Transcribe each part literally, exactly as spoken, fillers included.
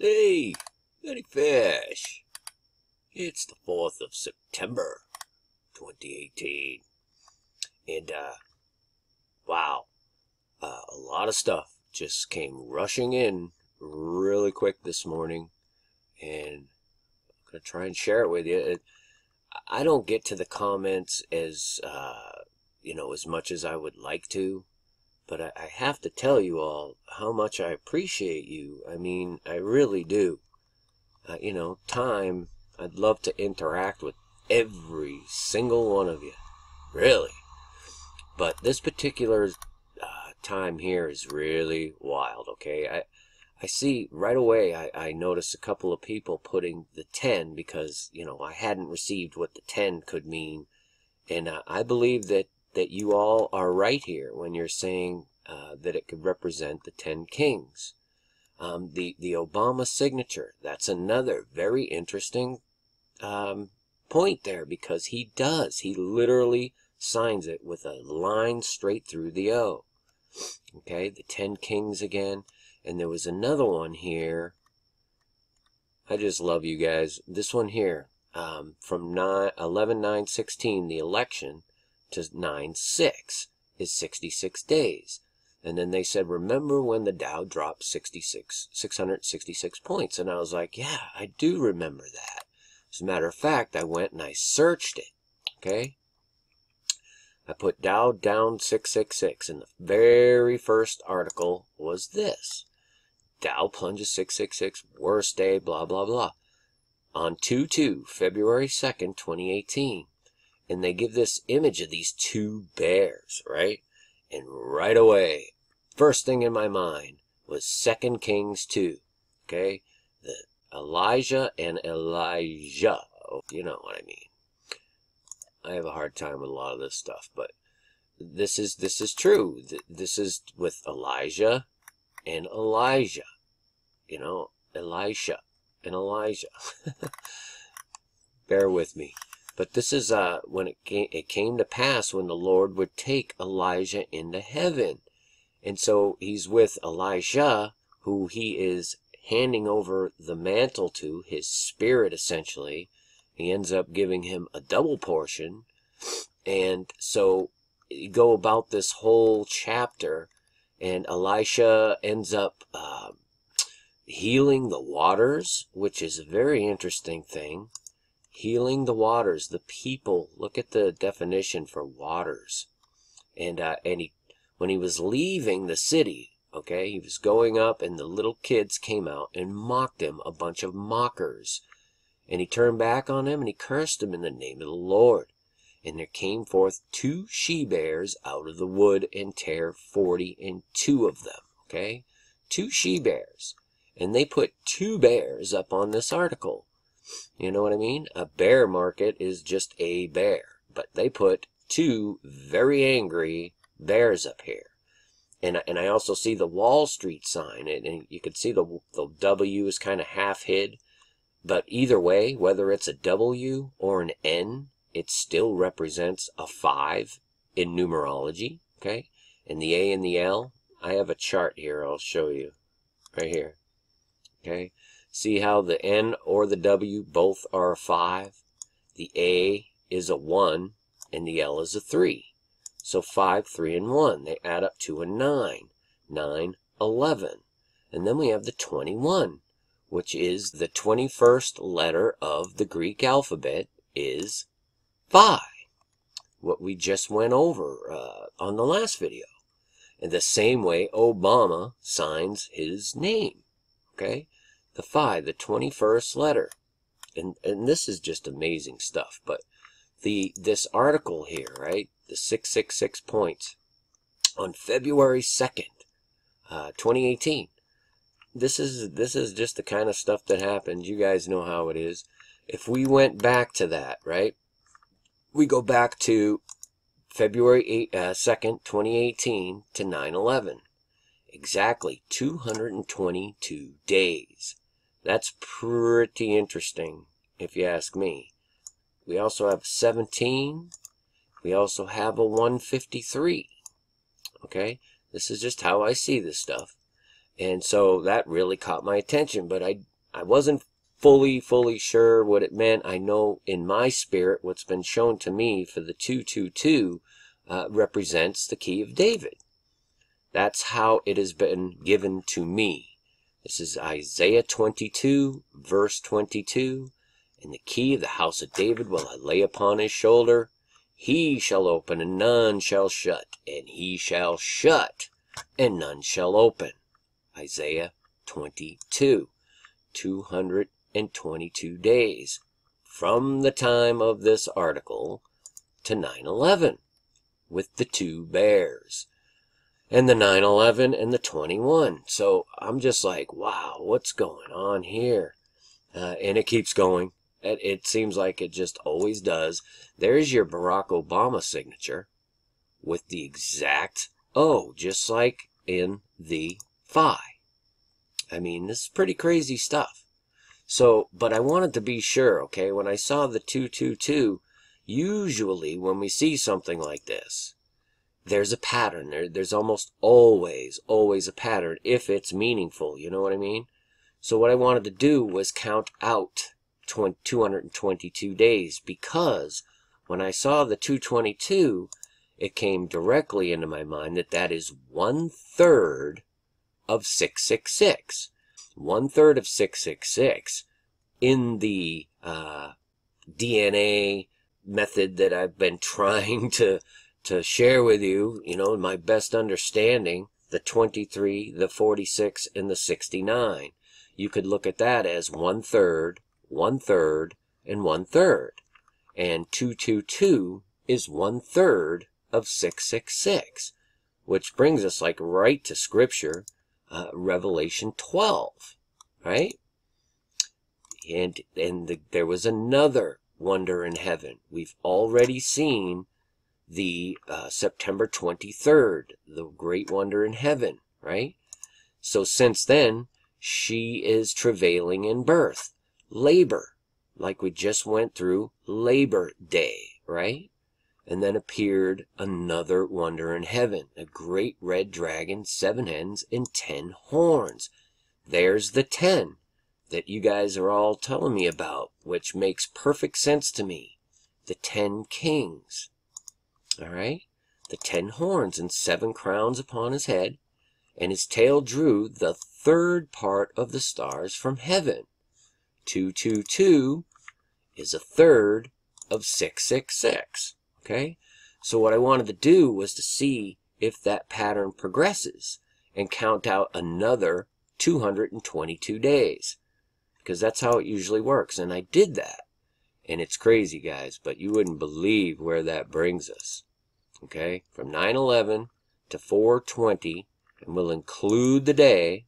Hey, Many Fish! It's the fourth of September, twenty eighteen. And, uh, wow. Uh, a lot of stuff just came rushing in really quick this morning. And I'm going to try and share it with you. It, I don't get to the comments as, uh, you know, as much as I would like to. But I, I have to tell you all how much I appreciate you. I mean, I really do. Uh, you know, time, I'd love to interact with every single one of you. Really. But this particular uh, time here is really wild, okay? I I see right away I, I noticed a couple of people putting the ten because, you know, I hadn't received what the ten could mean. And uh, I believe that that you all are right here when you're saying uh, that it could represent the ten kings. Um, the, the Obama signature, that's another very interesting um, point there, because he does. He literally signs it with a line straight through the O. Okay, the ten kings again. And there was another one here. I just love you guys. This one here, um, from eleven nine sixteen, the election, to nine six is sixty-six days. And then they said, remember when the Dow dropped sixty-six, six hundred sixty-six points? And I was like, yeah, I do remember that. As a matter of fact, I went and I searched it, okay? I put Dow down six six six, and the very first article was this. Dow plunges six six six, worst day, blah, blah, blah. On two two, February second, twenty eighteen. And they give this image of these two bears, right? And right away, first thing in my mind was Second Kings two, okay? The Elijah and Elijah, you know what I mean. I have a hard time with a lot of this stuff, but this is, this is true. This is with Elijah and Elijah, you know, Elisha and Elijah. Bear with me. But this is uh, when it came, it came to pass when the Lord would take Elijah into heaven. And so he's with Elisha, who he is handing over the mantle to, his spirit essentially. He ends up giving him a double portion. And so you go about this whole chapter, and Elisha ends up uh, healing the waters, which is a very interesting thing. Healing the waters, the people. Look at the definition for waters. And uh, and he, when he was leaving the city, okay, he was going up, and the little kids came out and mocked him, a bunch of mockers. And he turned back on them, and he cursed them in the name of the Lord. And there came forth two she-bears out of the wood, and tare forty and two of them, okay? Two she-bears. And they put two bears up on this article. You know what I mean? A bear market is just a bear. But they put two very angry bears up here. And, and I also see the Wall Street sign. And, and you can see the, the W is kind of half hid. But either way, whether it's a W or an N, it still represents a five in numerology. Okay? And the A and the L, I have a chart here I'll show you. Right here. Okay? See how the N or the W both are a five? The A is a one, and the L is a three. So five, three, and one. They add up to a nine. nine, eleven. And then we have the twenty-one, which is the twenty-first letter of the Greek alphabet, is Phi. What we just went over uh, on the last video. And the same way Obama signs his name. Okay? The Phi, the twenty-first letter. And, and this is just amazing stuff. But the this article here, right, the six six six points, on February second, uh, twenty eighteen. This is, this is just the kind of stuff that happens. You guys know how it is. If we went back to that, right, we go back to February second, twenty eighteen, to nine eleven. Exactly two hundred twenty-two days. That's pretty interesting, if you ask me. We also have seventeen. We also have a one fifty-three. Okay? This is just how I see this stuff. And so that really caught my attention, but I, I wasn't fully, fully sure what it meant. I know in my spirit what's been shown to me for the two two two uh, represents the key of David. That's how it has been given to me. This is Isaiah twenty-two, verse twenty-two. And the key of the house of David will I lay upon his shoulder. He shall open, and none shall shut, and he shall shut, and none shall open. Isaiah twenty-two, two hundred twenty-two days from the time of this article to nine eleven, with the two bears, and the nine eleven and the twenty-one. So I'm just like, wow, what's going on here? Uh, and it keeps going. It, it seems like it just always does. There's your Barack Obama signature with the exact O, just like in the Phi. I mean, this is pretty crazy stuff. So, but I wanted to be sure, okay? When I saw the two two two, usually when we see something like this, there's a pattern. There, there's almost always, always a pattern if it's meaningful. You know what I mean? So what I wanted to do was count out two hundred twenty-two days, because when I saw the two twenty-two, it came directly into my mind that that is one third of six six six. One third of six six six in the uh, D N A method that I've been trying to to share with you, you know, my best understanding, the twenty-three, the forty-six, and the sixty-nine. You could look at that as one third, one third, and one third. And two two two is one third of six six six, which brings us like right to Scripture, uh, Revelation twelve, right? And and the, there was another wonder in heaven. We've already seen the uh, September twenty-third, the great wonder in heaven, right? So since then, she is travailing in birth, labor, like we just went through Labor Day, right? And then appeared another wonder in heaven, a great red dragon, seven heads, and ten horns. There's the ten that you guys are all telling me about, which makes perfect sense to me. The ten kings, all right? The ten horns and seven crowns upon his head, and his tail drew the third part of the stars from heaven. two two two is a third of six six six. Okay, so what I wanted to do was to see if that pattern progresses and count out another two hundred twenty-two days, because that's how it usually works. And I did that, and it's crazy, guys, but you wouldn't believe where that brings us. Okay, from nine eleven to four twenty, and we'll include the day,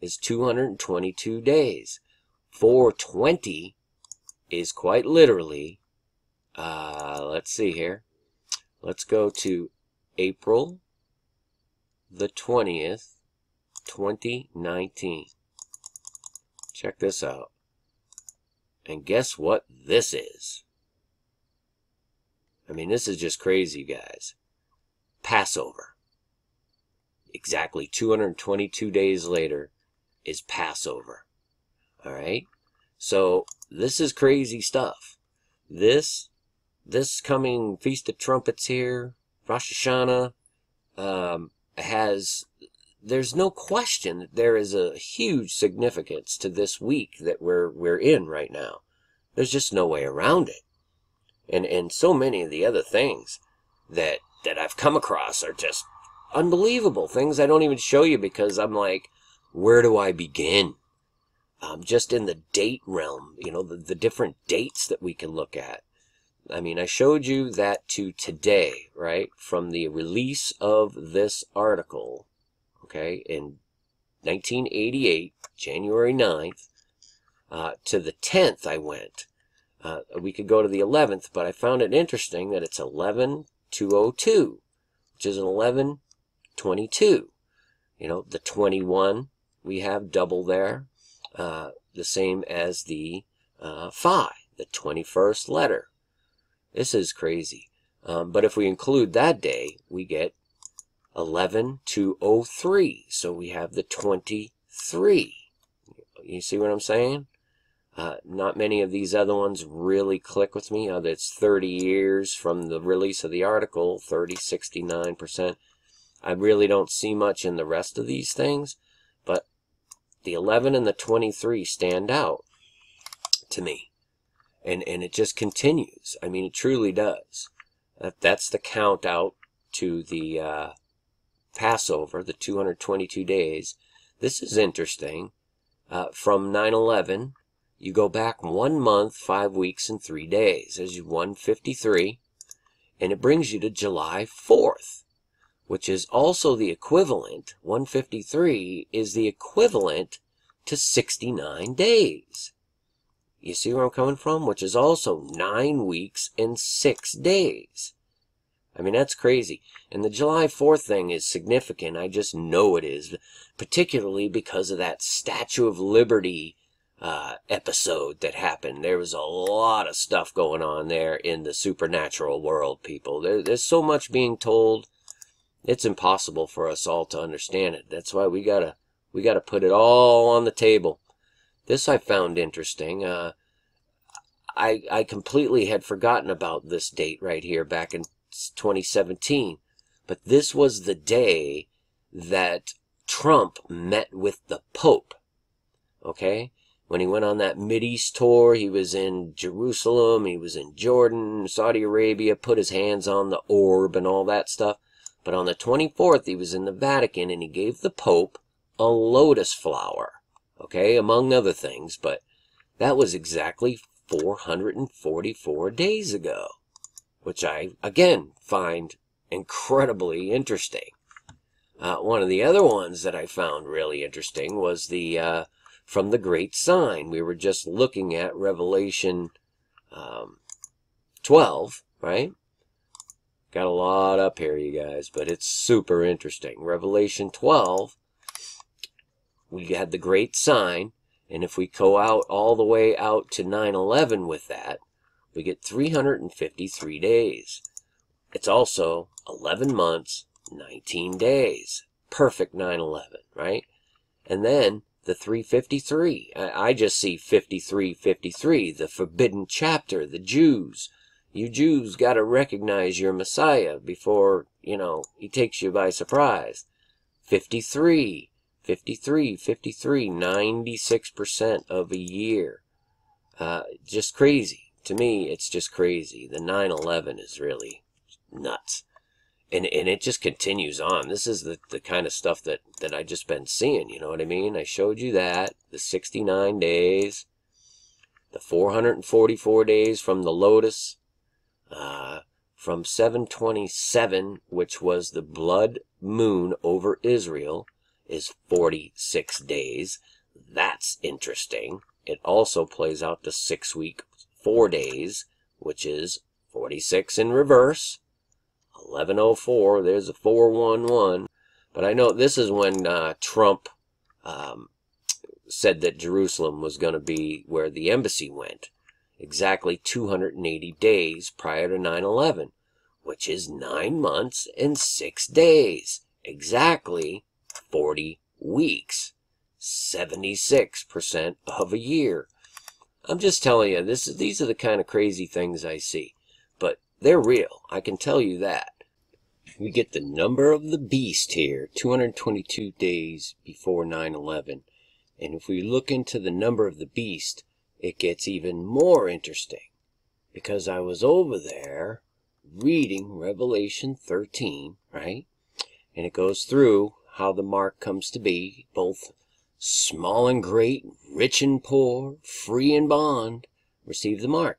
is two hundred twenty-two days. four twenty is quite literally, Uh, let's see here. Let's go to April the twentieth, twenty nineteen. Check this out. And guess what this is? I mean, this is just crazy, guys. Passover. Exactly two hundred twenty-two days later is Passover. All right? So this is crazy stuff. This This coming Feast of Trumpets here, Rosh Hashanah, um, has, there's no question that there is a huge significance to this week that we're, we're in right now. There's just no way around it. And, and so many of the other things that, that I've come across are just unbelievable. Things I don't even show you because I'm like, where do I begin? Um, just in the date realm, you know, the, the different dates that we can look at. I mean, I showed you that to today, right? From the release of this article, okay, in nineteen eighty-eight, January ninth, uh, to the tenth I went. Uh, we could go to the eleventh, but I found it interesting that it's eleven two oh two, which is an eleven twenty-two. You know, the twenty-one, we have double there, uh, the same as the uh, Phi, the twenty-first letter. This is crazy. Um, but if we include that day, we get eleven to oh three. So we have the twenty-three. You see what I'm saying? Uh, not many of these other ones really click with me. Uh, that's thirty years from the release of the article, thirty, sixty-nine percent. I really don't see much in the rest of these things, but the eleven and the twenty-three stand out to me. And, and it just continues. I mean, it truly does. That, that's the count out to the uh, Passover, the two hundred twenty-two days. This is interesting. Uh, from nine eleven, you go back one month, five weeks, and three days. There's one fifty-three, and it brings you to July fourth, which is also the equivalent. one fifty-three is the equivalent to sixty-nine days. You see where I'm coming from? Which is also nine weeks and six days. I mean, that's crazy. And the July fourth thing is significant. I just know it is, particularly because of that Statue of Liberty uh, episode that happened. There was a lot of stuff going on there in the supernatural world, people. There, there's so much being told. It's impossible for us all to understand it. That's why we gotta we gotta put it all on the table. This I found interesting. Uh, I, I completely had forgotten about this date right here back in twenty seventeen. But this was the day that Trump met with the Pope. Okay? When he went on that Mideast tour, he was in Jerusalem, he was in Jordan, Saudi Arabia, put his hands on the orb and all that stuff. But on the twenty-fourth, he was in the Vatican and he gave the Pope a lotus flower. Okay, among other things, but that was exactly four hundred forty-four days ago, which I, again, find incredibly interesting. Uh, one of the other ones that I found really interesting was the, uh, from the Great Sign. We were just looking at Revelation um, twelve, right? Got a lot up here, you guys, but it's super interesting. Revelation twelve. We had the Great Sign, and if we go out all the way out to nine eleven with that, we get three hundred fifty-three days. It's also eleven months, nineteen days. Perfect nine eleven, right? And then the three fifty-three. I just see fifty-three fifty-three, the forbidden chapter, the Jews. You Jews got to recognize your Messiah before, you know, he takes you by surprise. fifty-three. fifty-three, fifty-three, ninety-six percent of a year. Uh, just crazy. To me, it's just crazy. The nine eleven is really nuts. And and it just continues on. This is the, the kind of stuff that, that I've just been seeing, you know what I mean? I showed you that, the sixty-nine days, the four hundred forty-four days from the lotus, uh, from seven twenty-seven, which was the blood moon over Israel, is forty-six days. That's interesting. It also plays out to six week four days, which is forty-six in reverse. eleven oh four. There's a four one one. But I know this is when uh, Trump um, said that Jerusalem was going to be where the embassy went. Exactly two hundred eighty days prior to nine eleven, which is nine months and six days. Exactly forty weeks, seventy-six percent of a year. I'm just telling you, this is, these are the kind of crazy things I see, but they're real. I can tell you that. We get the number of the beast here, two hundred twenty-two days before nine eleven. And if we look into the number of the beast, it gets even more interesting, because I was over there reading Revelation thirteen, right? And it goes through how the mark comes to be, both small and great, rich and poor, free and bond, receive the mark.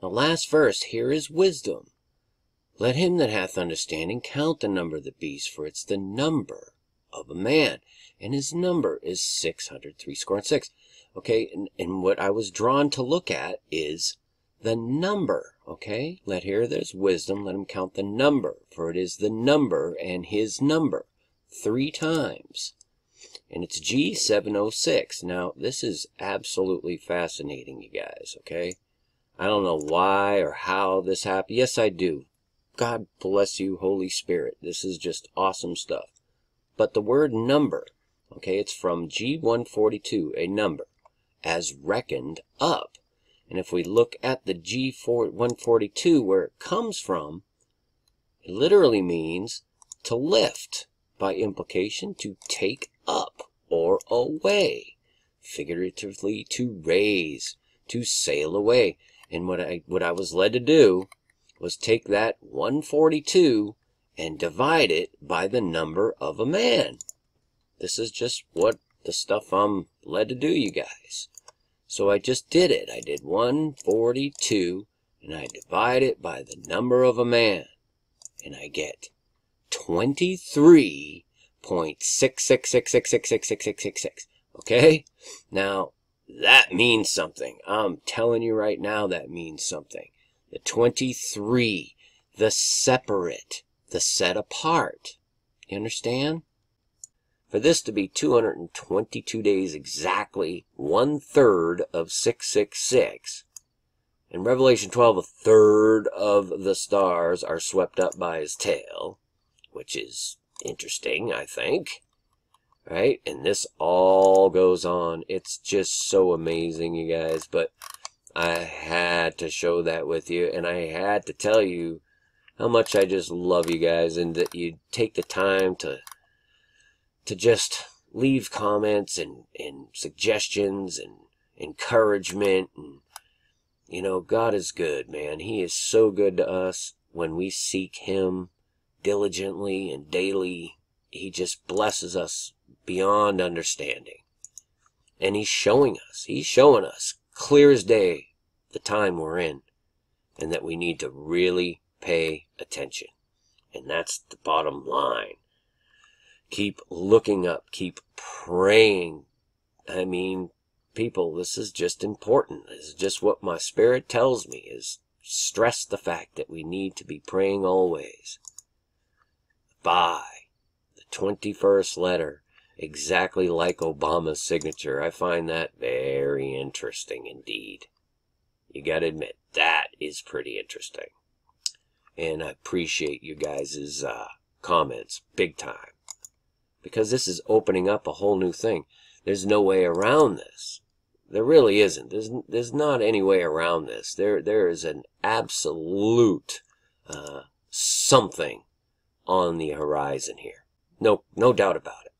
The last verse, here is wisdom. Let him that hath understanding count the number of the beast, for it's the number of a man, and his number is six hundred three score and six. Okay, and, and what I was drawn to look at is the number, okay? Let here, there's wisdom, let him count the number, for it is the number and his number. Three times, and it's G seven oh six. Now this is absolutely fascinating, you guys. Okay, I don't know why or how this happened. Yes, I do. God bless you, Holy Spirit. This is just awesome stuff. But the word number, okay, it's from G one forty-two, a number, as reckoned up. And if we look at the G one forty-two, where it comes from, it literally means to lift, by implication, to take up or away, figuratively to raise, to sail away. And what I, what I was led to do was take that one forty-two and divide it by the number of a man. This is just what the stuff I'm led to do, you guys. So I just did it. I did one forty-two, and I divide it by the number of a man. And I get twenty-three point six six six six six six six six six. Okay? Now, that means something. I'm telling you right now, that means something. The twenty-three, the separate, the set apart. You understand? For this to be two hundred twenty-two days exactly, one-third of six six six. In Revelation twelve, a third of the stars are swept up by his tail, which is interesting, I think. Right? And this all goes on. It's just so amazing, you guys. But I had to show that with you, and I had to tell you how much I just love you guys, and that you take the time to... to just leave comments and, and suggestions and encouragement. And, you know, God is good, man. He is so good to us when we seek him diligently and daily. He just blesses us beyond understanding. And he's showing us. He's showing us clear as day the time we're in, and that we need to really pay attention. And that's the bottom line. Keep looking up. Keep praying. I mean, people, this is just important. This is just what my spirit tells me, is stress the fact that we need to be praying always. By the twenty-first letter, exactly like Obama's signature. I find that very interesting indeed. You got to admit, that is pretty interesting. And I appreciate you guys' uh, comments big time. Because this is opening up a whole new thing. There's no way around this. There really isn't. There's, there's not any way around this. There, there is an absolute uh, something on the horizon here. No, no doubt about it.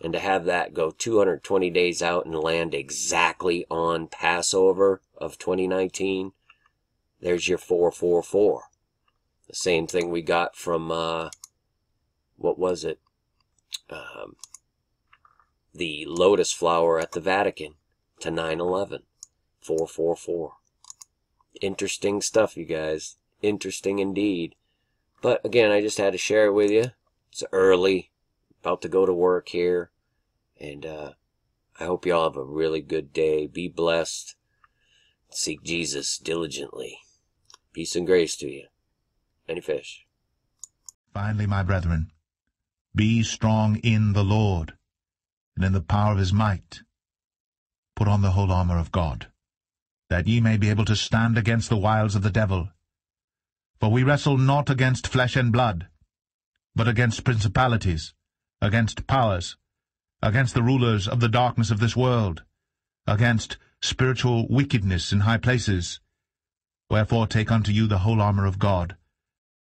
And to have that go two hundred twenty days out and land exactly on Passover of twenty nineteen, there's your four four four. The same thing we got from, uh, what was it? Um, the lotus flower at the Vatican to nine eleven, four four four. Interesting stuff, you guys. Interesting indeed. But again, I just had to share it with you. It's early, about to go to work here, and uh, I hope y'all have a really good day. Be blessed. Seek Jesus diligently. Peace and grace to you. Many Fish. Finally, my brethren, be strong in the Lord, and in the power of his might. Put on the whole armor of God, that ye may be able to stand against the wiles of the devil. For we wrestle not against flesh and blood, but against principalities, against powers, against the rulers of the darkness of this world, against spiritual wickedness in high places. Wherefore take unto you the whole armor of God,